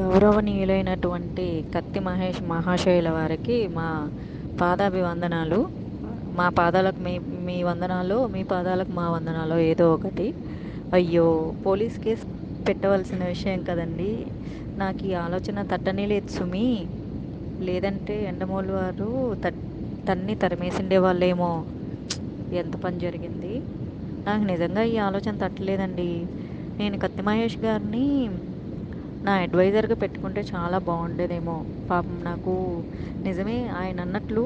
గౌరవనీయులైనటువంటి కత్తి మహేష్ మహాశయుల వారికి మా పాదాభివందనాలు. మా పాదాలకు మీ వందనాలు, మీ పాదాలకు మా వందనాలు, ఏదో ఒకటి. అయ్యో, పోలీస్ కేసు పెట్టవలసిన విషయం కదండి. నాకు ఈ ఆలోచన తట్టనే లేదు సుమి. లేదంటే ఎండమూలు వారు తన్ని తరిమేసిండే వాళ్ళేమో. ఎంత పని జరిగింది. నాకు నిజంగా ఈ ఆలోచన తట్టలేదండి. నేను కత్తి మహేష్ గారిని నా అడ్వైజర్గా పెట్టుకుంటే చాలా బాగుండేదేమో. పాపం, నాకు నిజమే ఆయన అన్నట్లు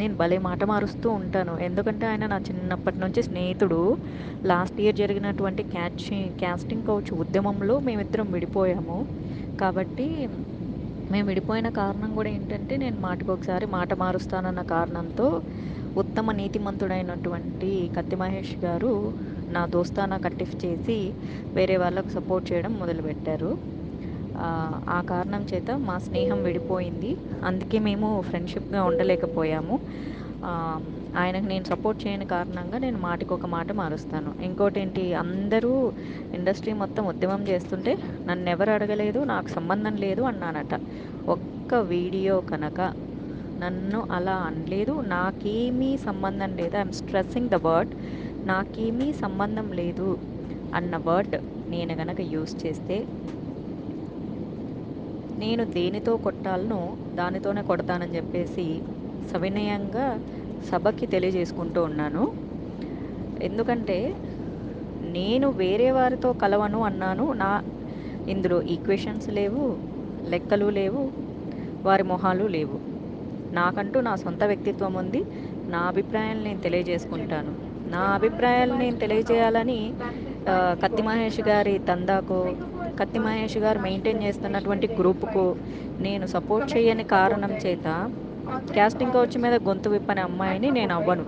నేను భలే మాట మారుస్తూ ఉంటాను. ఎందుకంటే ఆయన నా చిన్నప్పటి నుంచి స్నేహితుడు. లాస్ట్ ఇయర్ జరిగినటువంటి క్యాస్టింగ్ కౌచ్ ఉద్యమంలో మేమిద్దరం విడిపోయాము. కాబట్టి మేము విడిపోయిన కారణం కూడా ఏంటంటే, నేను మాటకొకసారి మాట మారుస్తానన్న కారణంతో ఉత్తమ నీతిమంతుడైనటువంటి కత్తి మహేష్ గారు నా దోస్తానా కట్టిఫ్ చేసి వేరే వాళ్ళకు సపోర్ట్ చేయడం మొదలుపెట్టారు. ఆ కారణం చేత మా స్నేహం విడిపోయింది. అందుకే మేము ఫ్రెండ్షిప్గా ఉండలేకపోయాము. ఆయనకు నేను సపోర్ట్ చేయని కారణంగా నేను మాటకు ఒక మాట మారుస్తాను. ఇంకోటి ఏంటి, అందరూ ఇండస్ట్రీ మొత్తం ఉద్యమం చేస్తుంటే నన్ను ఎవరు అడగలేదు, నాకు సంబంధం లేదు అన్నానట. ఒక్క వీడియో కనుక నన్ను అలా అనలేదు. నాకేమీ సంబంధం లేదు. ఐఎమ్ స్ట్రెస్సింగ్ ద వర్డ్ నాకేమీ సంబంధం లేదు అన్న వర్డ్ నేను కనుక యూజ్ చేస్తే, నేను దేనితో కొట్టాలను దానితోనే కొడతానని చెప్పేసి సవినయంగా సభకి తెలియజేసుకుంటూ ఉన్నాను. ఎందుకంటే నేను వేరే వారితో కలవను అన్నాను. నా ఇందులో ఈక్వేషన్స్ లేవు, లెక్కలు లేవు, వారి మొహాలు లేవు. నాకంటూ నా సొంత వ్యక్తిత్వం ఉంది. నా అభిప్రాయాలను నేను తెలియజేసుకుంటాను. నా అభిప్రాయాలను నేను తెలియజేయాలని కత్తి మహేష్ గారి తందాకో, కత్తి మహేష్ గారు మెయింటైన్ చేస్తున్నటువంటి గ్రూప్కు నేను సపోర్ట్ చేయని కారణం చేత క్యాస్టింగ్ కౌచ్ మీద గొంతు విప్పని అమ్మాయిని నేను అవ్వను.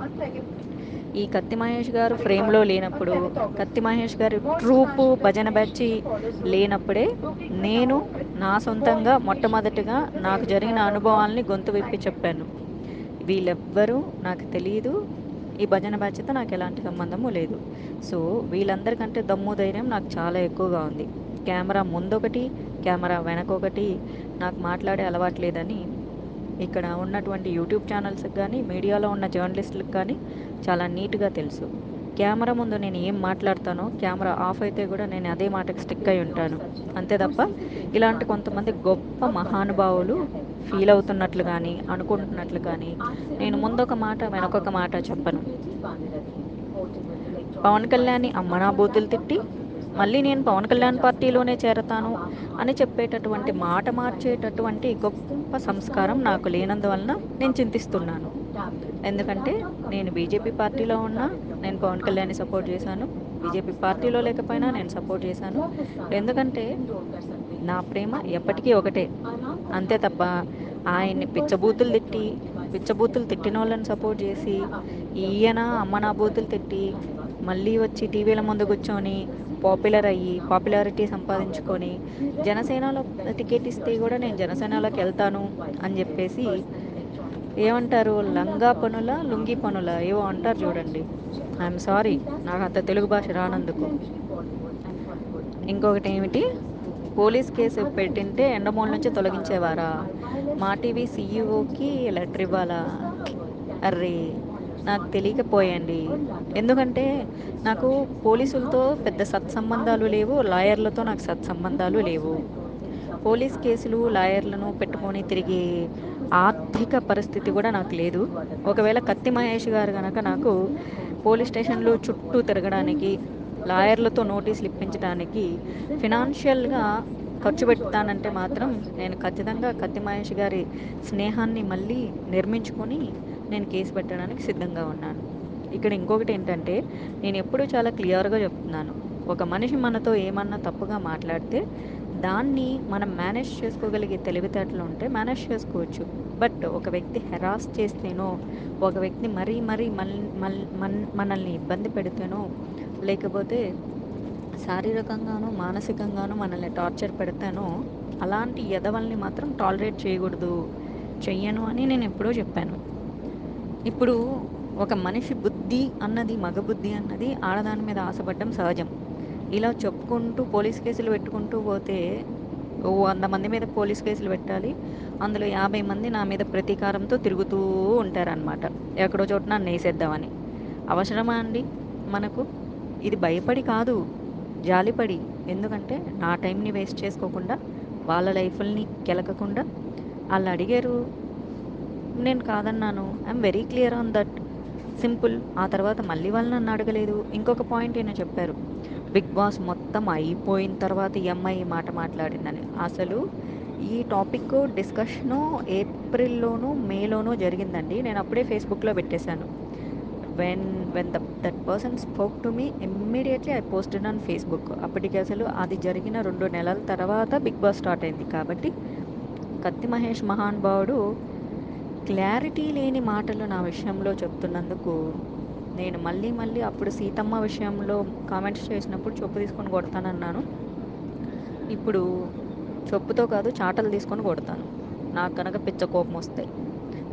ఈ కత్తి మహేష్ గారు ఫ్రేమ్లో లేనప్పుడు, కత్తి మహేష్ గారి ట్రూపు భజన బ్యాచి లేనప్పుడే నేను నా సొంతంగా మొట్టమొదటిగా నాకు జరిగిన అనుభవాల్ని గొంతు విప్పి చెప్పాను. వీళ్ళెవ్వరూ నాకు తెలియదు, ఈ భజన బ్యాచ్తో నాకు ఎలాంటి సంబంధము లేదు. సో వీళ్ళందరికంటే దమ్ము ధైర్యం నాకు చాలా ఎక్కువగా ఉంది. కెమెరా ముందొకటి, కెమెరా వెనకొకటి. నాకు మాట్లాడే అలవాటు లేదని ఇక్కడ ఉన్నటువంటి యూట్యూబ్ ఛానల్స్కి కానీ, మీడియాలో ఉన్న జర్నలిస్టులకు కానీ చాలా నీట్గా తెలుసు. కెమెరా ముందు నేను ఏం మాట్లాడతానో, కెమెరా ఆఫ్ అయితే కూడా నేను అదే మాటకు స్టిక్ అయి ఉంటాను. అంతే తప్ప ఇలాంటి కొంతమంది గొప్ప మహానుభావులు ఫీల్ అవుతున్నట్లు కానీ, అనుకుంటున్నట్లు కానీ, నేను ముందొక మాట వెనకొక మాట చెప్పను. పవన్ కళ్యాణ్ అమ్మనా బూతులు తిట్టి మళ్ళీ నేను పవన్ కళ్యాణ్ పార్టీలోనే చేరతాను అని చెప్పేటటువంటి మాట మార్చేటటువంటి గొప్ప సంస్కారం నాకు లేనందువలన నేను చింతిస్తున్నాను. ఎందుకంటే నేను బీజేపీ పార్టీలో ఉన్నా నేను పవన్ కళ్యాణ్ని సపోర్ట్ చేశాను. బీజేపీ పార్టీలో లేకపోయినా నేను సపోర్ట్ చేశాను. ఎందుకంటే నా ప్రేమ ఎప్పటికీ ఒకటే. అంతే తప్ప ఆయన్ని పిచ్చబూతులు తిట్టి, పిచ్చబూతులు తిట్టిన వాళ్ళని సపోర్ట్ చేసి, ఈయన అమ్మ నా బూతులు తిట్టి మళ్ళీ వచ్చి టీవీల ముందు కూర్చొని పాపులర్ అయ్యి పాపులారిటీ సంపాదించుకొని జనసేనలో టికెట్ ఇస్తే కూడా నేను జనసేనలోకి వెళ్తాను అని చెప్పేసి ఏమంటారు, లంగా పనుల లుంగి పనుల ఏవో అంటారు చూడండి. ఐఎమ్ సారీ, నాకు అంత తెలుగు భాష రానందుకు. ఇంకొకటి ఏమిటి, పోలీస్ కేసు పెట్టింటే ఎండమూల నుంచి తొలగించేవారా? మా టీవీ సీఈఓకి లెటర్ ఇవ్వాలా? అర్రే, నాకు తెలియకపోయండి. ఎందుకంటే నాకు పోలీసులతో పెద్ద సత్సంబంధాలు లేవు, లాయర్లతో నాకు సత్సంబంధాలు లేవు. పోలీస్ కేసులు లాయర్లను పెట్టుకొని తిరిగే ఆర్థిక పరిస్థితి కూడా నాకు లేదు. ఒకవేళ కత్తి మహేష్ గారు కనుక నాకు పోలీస్ స్టేషన్లు చుట్టూ తిరగడానికి, లాయర్లతో నోటీసులు ఇప్పించడానికి ఫినాన్షియల్గా ఖర్చు పెడతానంటే మాత్రం నేను ఖచ్చితంగా కత్తి మహేష్ గారి స్నేహాన్ని మళ్ళీ నిర్మించుకొని నేను కేసు పెట్టడానికి సిద్ధంగా ఉన్నాను. ఇక్కడ ఇంకొకటి ఏంటంటే, నేను ఎప్పుడూ చాలా క్లియర్గా చెప్తున్నాను, ఒక మనిషి మనతో ఏమన్నా తప్పుగా మాట్లాడితే దాన్ని మనం మేనేజ్ చేసుకోగలిగే తెలివితేటలు ఉంటే మేనేజ్ చేసుకోవచ్చు. బట్ ఒక వ్యక్తి హెరాస్ చేస్తేనో, ఒక వ్యక్తి మరీ మరీ మనల్ని ఇబ్బంది పెడితేనో, లేకపోతే శారీరకంగానో మానసికంగానో మనల్ని టార్చర్ పెడతానో అలాంటి ఎదవల్ని మాత్రం టాలరేట్ చేయకూడదు, చెయ్యను అని నేను ఎప్పుడో చెప్పాను. ఇప్పుడు ఒక మనిషి బుద్ధి అన్నది, మగ బుద్ధి అన్నది ఆడదాని మీద ఆశపడడం సహజం. ఇలా చెప్పుకుంటూ పోలీస్ కేసులు పెట్టుకుంటూ పోతే 100 మంది మీద పోలీస్ కేసులు పెట్టాలి, అందులో 50 మంది నా మీద ప్రతీకారంతో తిరుగుతూ ఉంటారనమాట, ఎక్కడో చోట నన్ను వేసేద్దామని. అవసరమా అండి మనకు ఇది? భయపడి కాదు, జాలిపడి. ఎందుకంటే నా టైంని వేస్ట్ చేసుకోకుండా, వాళ్ళ లైఫ్ని కెలకకుండా. వాళ్ళు అడిగారు, నేను కాదన్నాను. I'm very clear on that, simple. ఆ తర్వాత మళ్ళీ వాళ్ళు నన్ను అడగలేదు. ఇంకొక పాయింట్ ఏమో చెప్పారు, బిగ్ బాస్ మొత్తం అయిపోయిన తర్వాత ఈ అమ్మాయి ఈ మాట మాట్లాడిందని. అసలు ఈ టాపిక్ డిస్కషను ఏప్రిల్లోనూ మేలోనూ జరిగిందండి. నేను అప్పుడే ఫేస్బుక్లో పెట్టేశాను. when that person spoke to me, immediately I posted on Facebook. అప్పటికి అసలు అది జరిగిన 2 నెలల తర్వాత బిగ్ బాస్ స్టార్ట్ అయింది. కాబట్టి కత్తి మహేష్ మహానుభావుడు క్లారిటీ లేని మాటలు నా విషయంలో చెప్తున్నందుకు నేను మళ్ళీ అప్పుడు సీతమ్మ విషయంలో కామెంట్స్ చేసినప్పుడు చొప్పు తీసుకొని కొడతానన్నాను. ఇప్పుడు చొప్పుతో కాదు, చాటలు తీసుకొని కొడతాను. నాకు కనుక పిచ్చ కోపం వస్తాయి.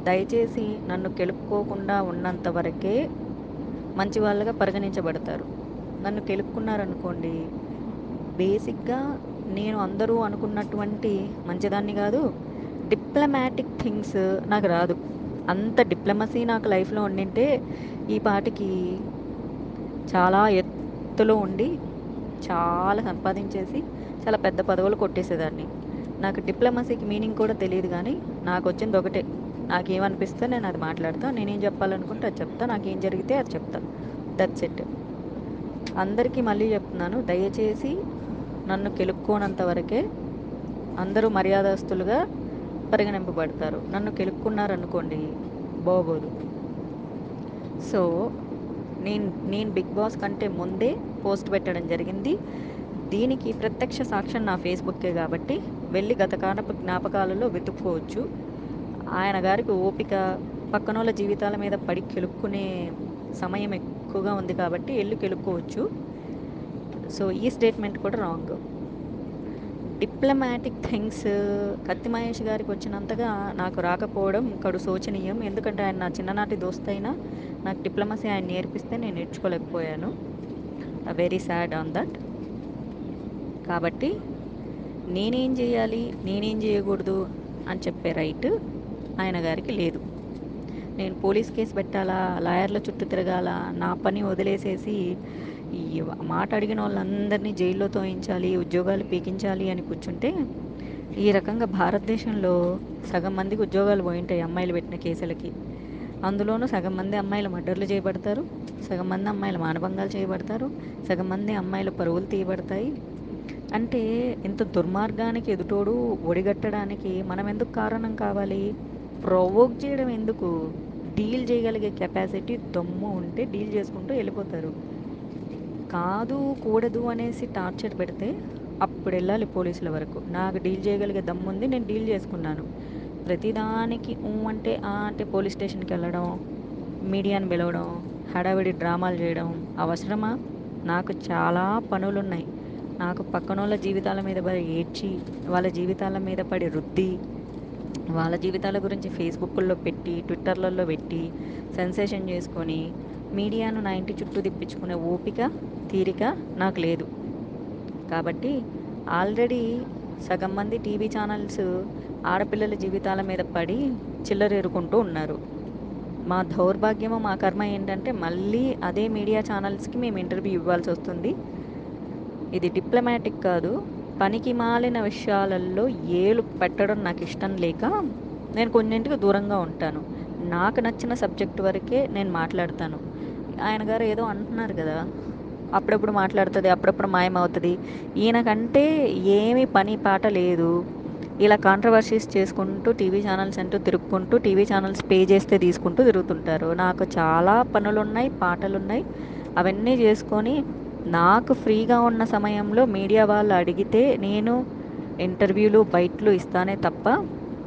దయచేసి నన్ను కెలుక్కోకుండా ఉన్నంత వరకే మంచి వాళ్ళగా పరిగణించబడతారు. నన్ను కెలుక్కున్నారనుకోండి, బేసిక్గా నేను అందరూ అనుకున్నటువంటి మంచిదాన్ని కాదు. డిప్లొమాటిక్ థింగ్స్ నాకు రాదు. అంత డిప్లొమసీ నాకు లైఫ్లో ఉండింటే ఈ పాటికి చాలా ఎత్తులో ఉండి చాలా సంపాదించేసి చాలా పెద్ద పదవులు కొట్టేసేదాన్ని. నాకు డిప్లొమసీకి మీనింగ్ కూడా తెలియదు. కానీ నాకు వచ్చింది ఒకటే, నాకేమనిపిస్తే నేను అది మాట్లాడతాను, నేనేం చెప్పాలనుకుంటే అది చెప్తాను, నాకేం జరిగితే అది చెప్తాను. That's it. అందరికీ మళ్ళీ చెప్తున్నాను, దయచేసి నన్ను కెలుక్కోనంత వరకే అందరూ మర్యాదస్తులుగా పరిగణింపబడతారు. నన్ను కెలుక్కున్నారనుకోండి బాగోదు. సో నేను బిగ్ బాస్ కంటే ముందే పోస్ట్ పెట్టడం జరిగింది. దీనికి ప్రత్యక్ష సాక్ష్యం నా ఫేస్బుక్కే. కాబట్టి వెళ్ళి గతకాలపు జ్ఞాపకాలలో వెతుక్కోవచ్చు. ఆయన గారికి ఓపిక, పక్కనోళ్ళ జీవితాల మీద పడి కెలుక్కునే సమయం ఎక్కువగా ఉంది కాబట్టి వెళ్ళి కెలుక్కోవచ్చు. సో ఈ స్టేట్మెంట్ కూడా wrong. Diplomatic things Kathi Mahesh గారికి వచ్చినంతగా నాకు రాకపోవడం కడు శోచనీయం. ఎందుకంటే ఆయన నా చిన్ననాటి దోస్తైనా నాకు డిప్లొమసీ ఆయన నేర్పిస్తే నేను నేర్చుకోలేకపోయాను. Very sad on that. కాబట్టి నేనేం చేయాలి, నేనేం చేయకూడదు అని చెప్పే రైట్ ఆయన గారికి లేదు. నేను పోలీస్ కేసు పెట్టాలా, లాయర్ల చుట్టూ తిరగాల, నా పని వదిలేసేసి ఈ మాట అడిగిన వాళ్ళందరినీ జైల్లో తోయించాలి, ఉద్యోగాలు పీకించాలి అని కూర్చుంటే ఈ రకంగా భారతదేశంలో 1/2 మందికి ఉద్యోగాలు పోయింటాయి అమ్మాయిలు పెట్టిన కేసులకి. అందులోనూ 1/2 మంది అమ్మాయిలు మర్డర్లు చేయబడతారు, 1/2 మంది అమ్మాయిలు మానభంగాలు చేయబడతారు, 1/2 మంది అమ్మాయిలు పరువులు తీయబడతాయి. అంటే ఇంత దుర్మార్గానికి ఎదుటోడు ఒడిగట్టడానికి మనం ఎందుకు కారణం కావాలి? ప్రొవోక్ చేయడం ఎందుకు? డీల్ చేయగలిగే కెపాసిటీ దమ్ము ఉంటే డీల్ చేసుకుంటూ వెళ్ళిపోతారు. కాదు కూడదు అనేసి టార్చర్ పెడితే అప్పుడు వెళ్ళాలి పోలీసుల వరకు. నాకు డీల్ చేయగలిగే దమ్ము ఉంది, నేను డీల్ చేసుకున్నాను. ప్రతిదానికి అంటే పోలీస్ స్టేషన్కి వెళ్ళడం, మీడియాని పిలవడం, హడావిడి డ్రామాలు చేయడం అవసరమా? నాకు చాలా పనులున్నాయి. నాకు పక్కనోళ్ళ జీవితాల మీద పడి ఏడ్చి, వాళ్ళ జీవితాల మీద పడి రుద్ది, వాళ్ళ జీవితాల గురించి ఫేస్బుక్లో పెట్టి, ట్విట్టర్లలో పెట్టి సెన్సేషన్ చేసుకొని మీడియాను నా ఇంటి చుట్టూ తిప్పించుకునే ఓపిక, తీరిక నాకు లేదు. కాబట్టి ఆల్రెడీ 1/2 మంది టీవీ ఛానల్స్ ఆడపిల్లల జీవితాల మీద పడి చిల్లరేరుకుంటూ ఉన్నారు. మా దౌర్భాగ్యము, మా కర్మ ఏంటంటే మళ్ళీ అదే మీడియా ఛానల్స్కి మేము ఇంటర్వ్యూ ఇవ్వాల్సి వస్తుంది. ఇది డిప్లొమాటిక్ కాదు. పనికి మాలిన విషయాలలో ఏలు పెట్టడం నాకు ఇష్టం లేక నేను కొన్నింటికి దూరంగా ఉంటాను. నాకు నచ్చిన సబ్జెక్ట్ వరకే నేను మాట్లాడతాను. ఆయన గారు ఏదో అంటున్నారు కదా, అప్పుడప్పుడు మాట్లాడుతుంది, అప్పుడప్పుడు మాయమవుతుంది. ఈయనకంటే ఏమీ పని పాట లేదు. ఇలా కాంట్రవర్సీస్ చేసుకుంటూ టీవీ ఛానల్స్ అంటూ తిరుక్కుంటూ, టీవీ ఛానల్స్ పే చేస్తే తీసుకుంటూ తిరుగుతుంటారు. నాకు చాలా పనులున్నాయి, పాటలున్నాయి. అవన్నీ చేసుకొని నాకు ఫ్రీగా ఉన్న సమయంలో మీడియా వాళ్ళు అడిగితే నేను ఇంటర్వ్యూలు, బయటలు ఇస్తానే తప్ప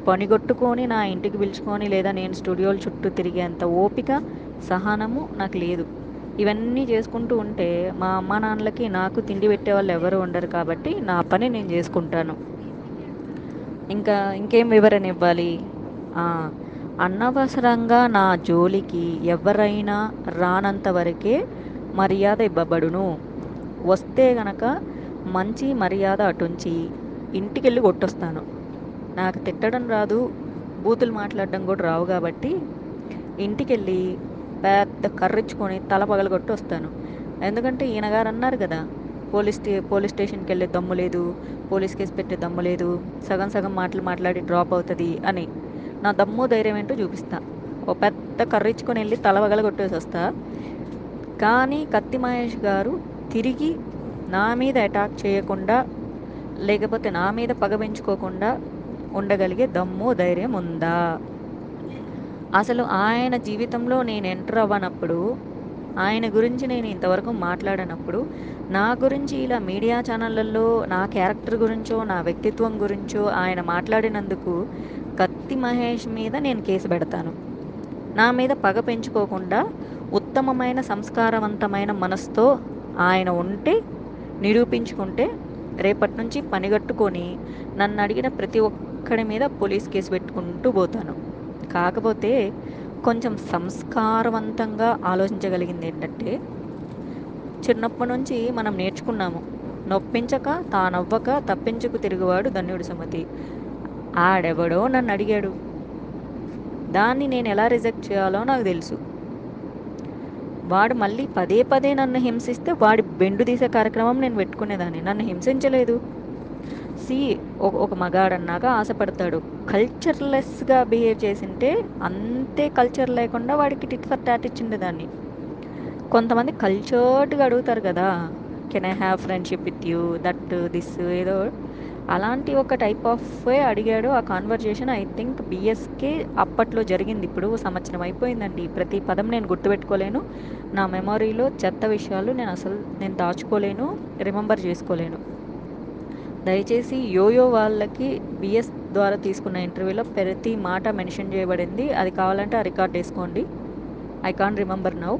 పనిగొట్టుకొని నా ఇంటికి పిలుచుకొని లేదా నేను స్టూడియోల చుట్టూ తిరిగేంత ఓపిక, సహనము నాకు లేదు. ఇవన్నీ చేసుకుంటూ ఉంటే మా అమ్మా నాన్నలకి నాకు తిండి పెట్టేవాళ్ళు ఎవరు ఉండరు. కాబట్టి నా పని నేను చేసుకుంటాను. ఇంకేం వివరణ ఇవ్వాలి? అనవసరంగా నా జోలికి ఎవరైనా రానంత వరకే మర్యాద ఇవ్వబడును. వస్తే గనక మంచి మర్యాద అటుంచి ఇంటికి వెళ్ళి కొట్టొస్తాను. నాకు తిట్టడం రాదు, బూతులు మాట్లాడడం కూడా రావు కాబట్టి ఇంటికి వెళ్ళి పెద్ద కర్రిచ్చుకొని తల పగలు కొట్టి వస్తాను. ఎందుకంటే ఈయన గారు అన్నారు కదా, పోలీస్ స్టేషన్కి వెళ్ళే దమ్ము లేదు, పోలీస్ కేసు పెట్టే దమ్ము లేదు, సగం సగం మాటలు మాట్లాడి డ్రాప్ అవుతుంది అని. నా దమ్ము ధైర్యం ఏంటో చూపిస్తా, ఓ పెద్ద కర్రిచ్చుకొని వెళ్ళి తల పగలు కొట్టేసి వస్తా. కానీ కత్తి మహేష్ గారు తిరిగి నా మీద అటాక్ చేయకుండా, లేకపోతే నా మీద పగ పెంచుకోకుండా ఉండగలిగే దమ్ము ధైర్యం ఉందా? అసలు ఆయన జీవితంలో నేను ఎంటర్ అవ్వనప్పుడు, ఆయన గురించి నేను ఇంతవరకు మాట్లాడనప్పుడు, నా గురించి ఇలా మీడియా ఛానళ్ళల్లో నా క్యారెక్టర్ గురించో నా వ్యక్తిత్వం గురించో ఆయన మాట్లాడినందుకు కత్తి మహేష్ మీద నేను కేసు పెడతాను. నా మీద పగ పెంచుకోకుండా ఉత్తమమైన సంస్కారవంతమైన మనసుతో ఆయన ఉంటే, నిరూపించుకుంటే, రేపటి నుంచి పనిగట్టుకొని నన్ను అడిగిన ప్రతి ఒక్కడి మీద పోలీస్ కేసు పెట్టుకుంటూ పోతాను. కాకపోతే కొంచెం సంస్కారవంతంగా ఆలోచించగలిగింది ఏంటంటే, చిన్నప్పటి నుంచి మనం నేర్చుకున్నాము, నొప్పించక తానవ్వక తప్పించుకు తిరుగువాడు ధన్యుడి సుమతి. ఆడెవడో నన్ను అడిగాడు, దాన్ని నేను ఎలా రిజెక్ట్ చేయాలో నాకు తెలుసు. వాడు మళ్ళీ పదే పదే నన్ను హింసిస్తే వాడి బెండు తీసే కార్యక్రమం నేను పెట్టుకునేదాన్ని. నన్ను హింసించలేదు. ఒక మగాడన్నాక ఆశపడతాడు, కల్చర్లెస్గా బిహేవ్ చేసింటే అంతే కల్చర్ లేకుండా వాడికి టిట్ ఫర్ టాట్ ఇచ్చిండేదాన్ని. కొంతమంది కల్చర్డ్గా అడుగుతారు కదా, can I have friendship with you, that, this, ఏదో అలాంటి ఒక టైప్ ఆఫ్ అడిగాడు. ఆ కాన్వర్జేషన్ ఐ థింక్ బిఎస్కే అప్పట్లో జరిగింది. ఇప్పుడు సంవత్సరం అయిపోయిందండి. ప్రతి పదం నేను గుర్తుపెట్టుకోలేను. నా మెమొరీలో చెత్త విషయాలు నేను దాచుకోలేను, రిమెంబర్ చేసుకోలేను. దయచేసి యోయో వాళ్ళకి బిఎస్ ద్వారా తీసుకున్న ఇంటర్వ్యూలో ప్రతి మాట మెన్షన్ చేయబడింది. అది కావాలంటే ఆ రికార్డ్ వేసుకోండి. I can't remember now.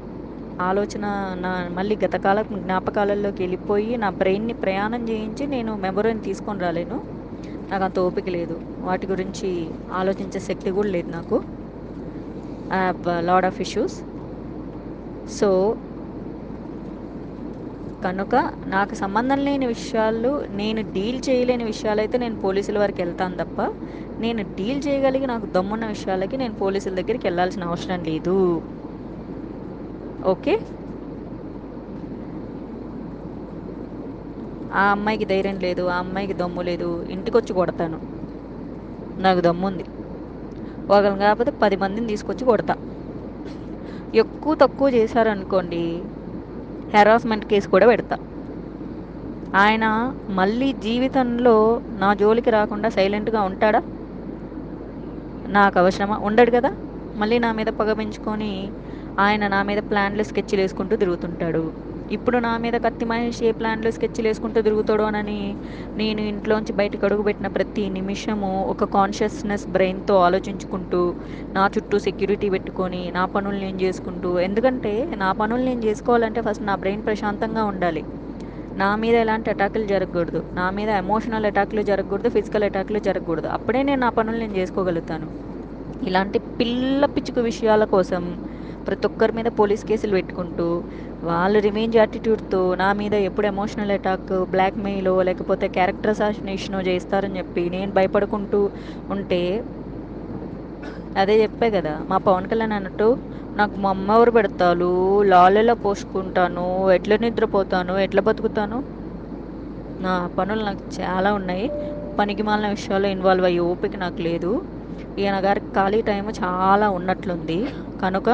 ఆలోచన నా మళ్ళీ గతకాల జ్ఞాపకాలలోకి వెళ్ళిపోయి నా బ్రెయిన్ని ప్రయాణం చేయించి నేను మెమరీని తీసుకొని రాలేను. నాకు అంత ఓపిక లేదు, వాటి గురించి ఆలోచించే శక్తి కూడా లేదు నాకు. I have lot of issues. So కనుక నాకు సంబంధం లేని విషయాలు, నేను డీల్ చేయలేని విషయాలైతే నేను పోలీసుల వరకు వెళ్తాను తప్ప, నేను డీల్ చేయగలిగి నాకు దమ్మున్న విషయాలకి నేను పోలీసుల దగ్గరికి వెళ్ళాల్సిన అవసరం లేదు. ఓకే, ఆ అమ్మాయికి ధైర్యం లేదు, ఆ అమ్మాయికి దమ్ము లేదు, ఇంటికి వచ్చి కొడతాను. నాకు దమ్ముంది. ఒకరిని కాకపోతే 10 మందిని తీసుకొచ్చి కొడతా. ఎక్కువ తక్కువ చేశారనుకోండి, హెరాస్మెంట్ కేసు కూడా పెడతా. ఆయన మళ్ళీ జీవితంలో నా జోలికి రాకుండా సైలెంట్గా ఉంటాడా? నాకు అవసరమా? ఉండడు కదా. మళ్ళీ నా మీద పగ పెంచుకొని ఆయన నా మీద ప్లాన్లు స్కెచ్లు వేసుకుంటూ తిరుగుతుంటాడు. ఇప్పుడు నా మీద కత్తి మహేష్ ఏ ప్లాన్లు స్కెచ్లు వేసుకుంటూ తిరుగుతాడు అనని నేను ఇంట్లోంచి బయటకు అడుగుపెట్టిన ప్రతి నిమిషము ఒక కాన్షియస్నెస్ బ్రెయిన్తో ఆలోచించుకుంటూ, నా చుట్టూ సెక్యూరిటీ పెట్టుకొని, నా పనులు నేను చేసుకుంటూ. ఎందుకంటే నా పనులు నేను చేసుకోవాలంటే ఫస్ట్ నా బ్రెయిన్ ప్రశాంతంగా ఉండాలి. నా మీద ఎలాంటి అటాకులు జరగకూడదు, నా మీద ఎమోషనల్ అటాకులు జరగకూడదు, ఫిజికల్ అటాకులు జరగకూడదు. అప్పుడే నేను నా పనులు నేను చేసుకోగలుగుతాను. ఇలాంటి పిల్ల పిచ్చుకు విషయాల కోసం ప్రతి ఒక్కరి మీద పోలీస్ కేసులు పెట్టుకుంటూ, వాళ్ళు రివెంజ్ యాటిట్యూడ్తో నా మీద ఎప్పుడు ఎమోషనల్ అటాక్, బ్లాక్మెయిల్, లేకపోతే క్యారెక్టర్ అసాసినేషనో చేస్తారని చెప్పి నేను భయపడుకుంటూ ఉంటే, అదే చెప్పే కదా మా పవన్ కళ్యాణ్ అన్నట్టు, నాకు మా అమ్మ ఎవరు పెడతాను, లాలెలా పోసుకుంటాను, ఎట్లా నిద్రపోతాను, ఎట్లా బతుకుతాను, నా పనులు నాకు చాలా ఉన్నాయి, పనికి మాలిన విషయాల్లో ఇన్వాల్వ్ అయ్యే ఓపిక నాకు లేదు. ఈయన గారికి ఖాళీ టైం చాలా ఉన్నట్లుంది. కనుక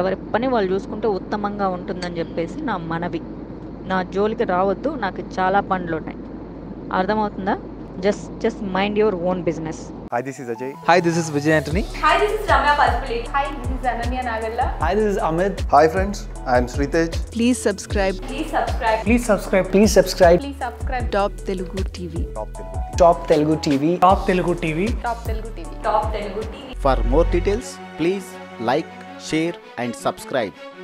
ఎవరి పని వాళ్ళు చూసుకుంటే ఉత్తమంగా ఉంటుందని చెప్పేసి నా మనవి. నా జోలికి రావద్దు, నాకు చాలా పనులు ఉన్నాయి. అర్థమవుతుందా? Just mind your own business. Hi, this is Ajay. Hi, this is Vijay Antony. Hi, this is Ramya Palipuli. Hi, this is Ananya Nagalla. Hi, this is Amit. Hi friends, I am Sri Tej. Please subscribe. Please subscribe. Please subscribe. Please subscribe. Please subscribe. Top Telugu TV. Top Telugu. Top Telugu TV. Top Telugu TV. Top Telugu TV. Top Telugu TV. For more details, please like, share and subscribe.